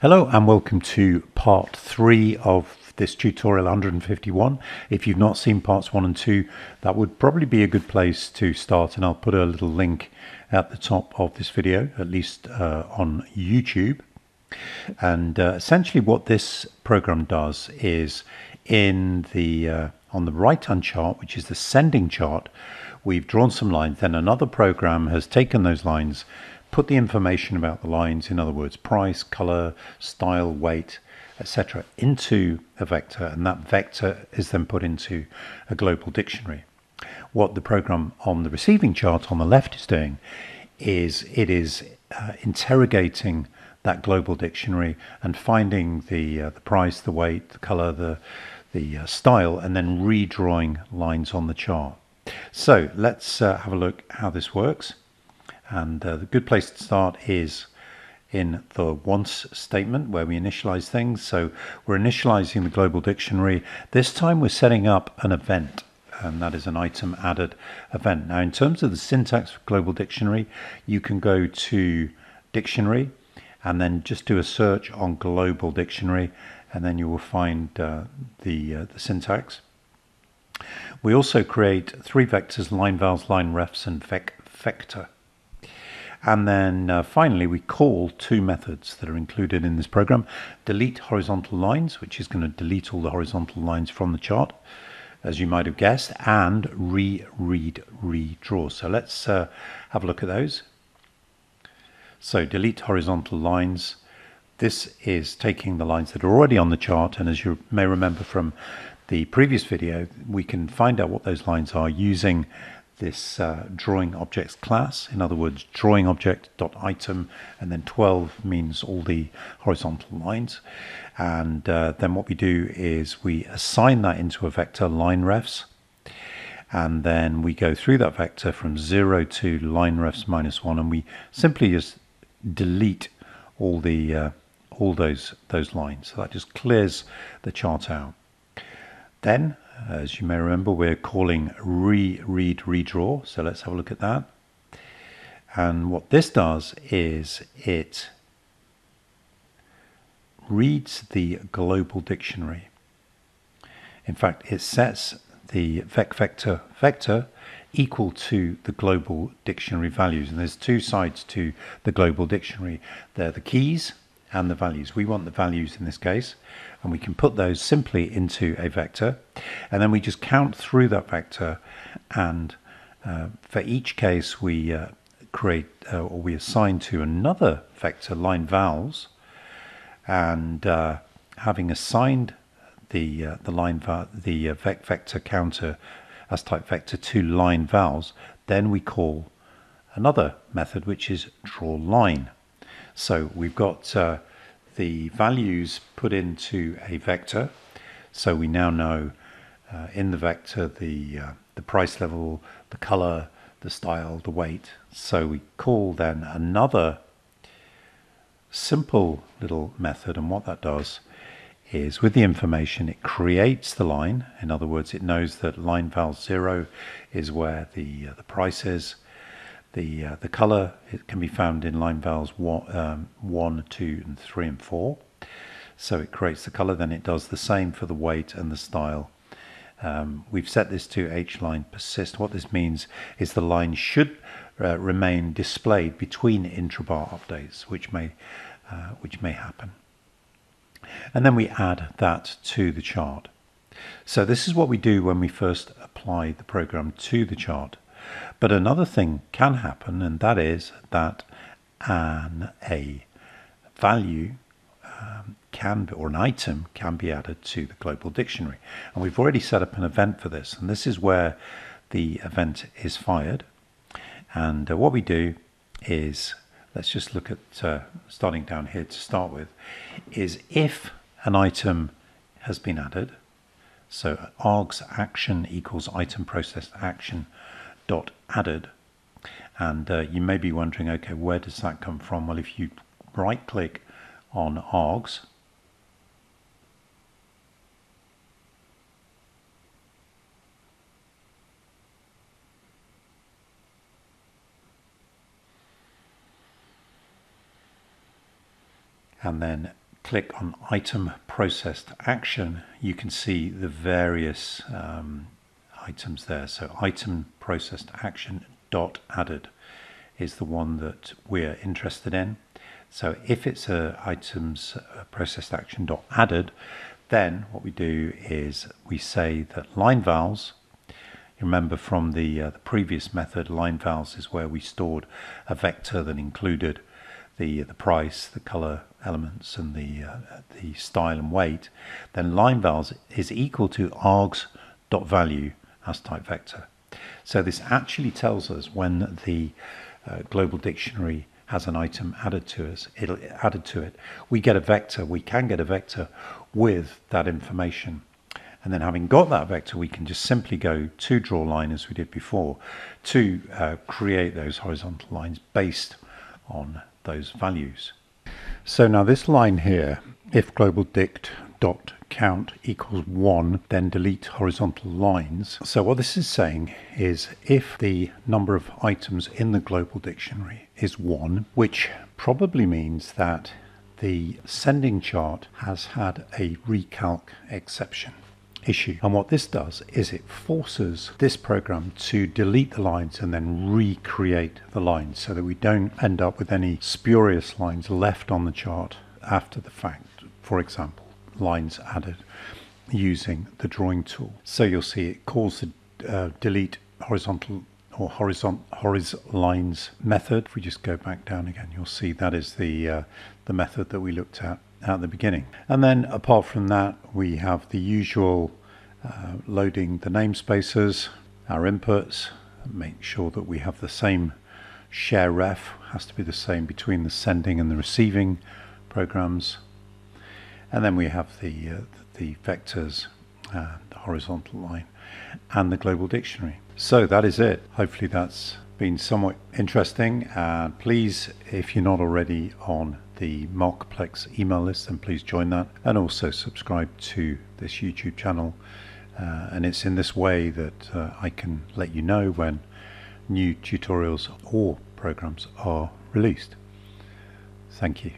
Hello and welcome to part 3 of this tutorial 151. If you've not seen parts 1 and 2, that would probably be a good place to start, and I'll put a little link at the top of this video, at least on YouTube. And essentially what this program does is on the right-hand chart, which is the sending chart, we've drawn some lines, then another program has taken those lines, put the information about the lines, in other words, price, color, style, weight, etc., into a vector, and that vector is then put into a global dictionary. What the program on the receiving chart on the left is doing is it is interrogating that global dictionary and finding the price, the weight, the color, the style, and then redrawing lines on the chart. So let's have a look how this works. And the good place to start is in the once statement where we initialize things. So we're initializing the global dictionary. This time we're setting up an event, and that is an item added event. Now, in terms of the syntax for global dictionary, you can go to dictionary and then just do a search on global dictionary, and then you will find the syntax. We also create three vectors: line vowels, line refs, and vector. And then finally, we call two methods that are included in this program: delete horizontal lines, which is going to delete all the horizontal lines from the chart, as you might have guessed, and reread, redraw. So let's have a look at those. So delete horizontal lines. This is taking the lines that are already on the chart, and as you may remember from the previous video, we can find out what those lines are using this drawing objects class. In other words, drawing object dot item, and then 12 means all the horizontal lines. And then what we do is we assign that into a vector, line refs, and then we go through that vector from 0 to line refs -1, and we simply just delete all the all those lines. So that just clears the chart out. Then, as you may remember, we're calling reread, redraw. So let's have a look at that. And what this does is it reads the global dictionary. In fact, it sets the vector equal to the global dictionary values. And there's two sides to the global dictionary. They're the keys and the values. We want the values in this case, and we can put those simply into a vector, and then we just count through that vector, and for each case we we assign to another vector, line vowels, and having assigned the vector counter as type vector to line vowels, then we call another method, which is draw line. So we've got the values put into a vector, so we now know in the vector the price level, the color, the style, the weight. So we call then another simple little method, and what that does is, with the information, it creates the line. In other words, it knows that line val 0 is where the price is. The color, it can be found in line vowels 1, 2, 3, and 4. So it creates the color. Then it does the same for the weight and the style. We've set this to h-line persist. What this means is the line should remain displayed between intra-bar updates, which may happen. And then we add that to the chart. So this is what we do when we first apply the program to the chart. But another thing can happen, and that is that a value or an item can be added to the global dictionary. And we've already set up an event for this, and this is where the event is fired. And what we do is, let's just look at starting down here to start with, is if an item has been added, so args action equals item processed action dot added. And you may be wondering, okay, where does that come from? Well, if you right click on args, and then click on Item Processed Action, you can see the various items there. So Item Processed Action dot added is the one that we're interested in. So if it's a items processed action dot added, then what we do is we say that line vowels, you remember from the previous method, line vowels is where we stored a vector that included the price, the color elements, and the style and weight. Then line vowels is equal to args dot value as type vector. So this actually tells us when the Global Dictionary has an item added to us, we get a vector, we can get a vector with that information. And then having got that vector, we can just simply go to draw line as we did before to create those horizontal lines based on those values. So now this line here, if global dict dot count equals 1, then delete horizontal lines. So what this is saying is if the number of items in the Global Dictionary is 1, which probably means that the sending chart has had a recalc exception issue. And what this does is it forces this program to delete the lines and then recreate the lines so that we don't end up with any spurious lines left on the chart after the fact, for example. Lines added using the drawing tool. So you'll see it calls the delete horizontal or horiz lines method. If we just go back down again, you'll see that is the method that we looked at the beginning. And then apart from that, we have the usual loading the namespaces, our inputs, and make sure that we have the same share ref, has to be the same between the sending and the receiving programs. And then we have the vectors, the horizontal line, and the Global Dictionary. So that is it. Hopefully that's been somewhat interesting. Please, if you're not already on the markplex email list, then please join that. And also subscribe to this YouTube channel. And it's in this way that I can let you know when new tutorials or programs are released. Thank you.